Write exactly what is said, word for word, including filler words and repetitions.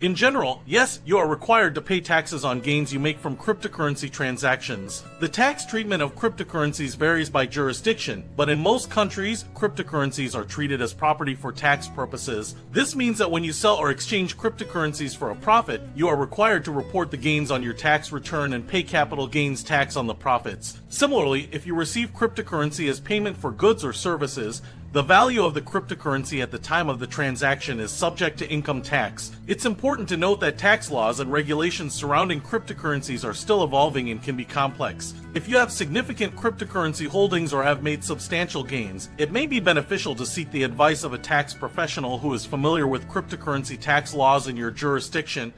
In general, yes, you are required to pay taxes on gains you make from cryptocurrency transactions. The tax treatment of cryptocurrencies varies by jurisdiction, but in most countries, cryptocurrencies are treated as property for tax purposes. This means that when you sell or exchange cryptocurrencies for a profit, you are required to report the gains on your tax return and pay capital gains tax on the profits. Similarly, if you receive cryptocurrency as payment for goods or services, the value of the cryptocurrency at the time of the transaction is subject to income tax. It's important to note that tax laws and regulations surrounding cryptocurrencies are still evolving and can be complex. If you have significant cryptocurrency holdings or have made substantial gains, it may be beneficial to seek the advice of a tax professional who is familiar with cryptocurrency tax laws in your jurisdiction.